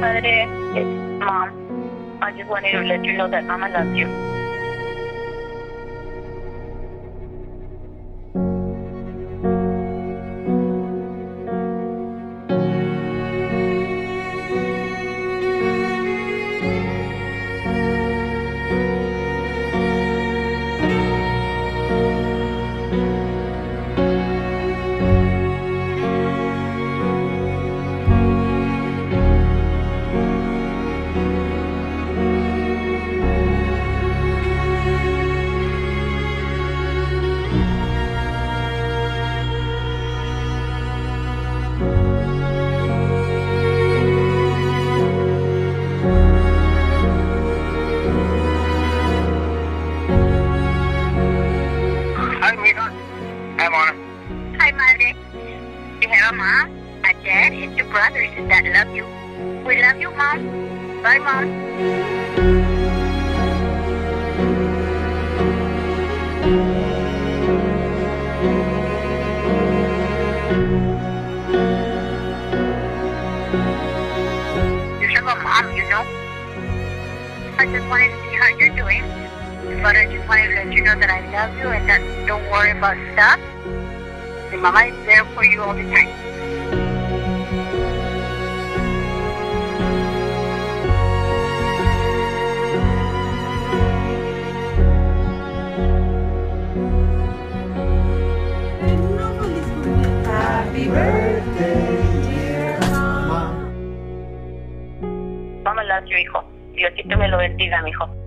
padre is Mom. I just wanted to let you know that Mama loves you. Hi, Madre. You have a mom, a dad, and two brothers that love you. We love you, Mom. Bye, Mom. You have a mom, you know. I just wanted to see how you're doing. But I just wanted to let you know that I love you and that don't worry about stuff. And Mama is there for you all the time. Happy birthday, dear Mama. Mama loves you, hijo. Diosito me lo bendiga, hijo.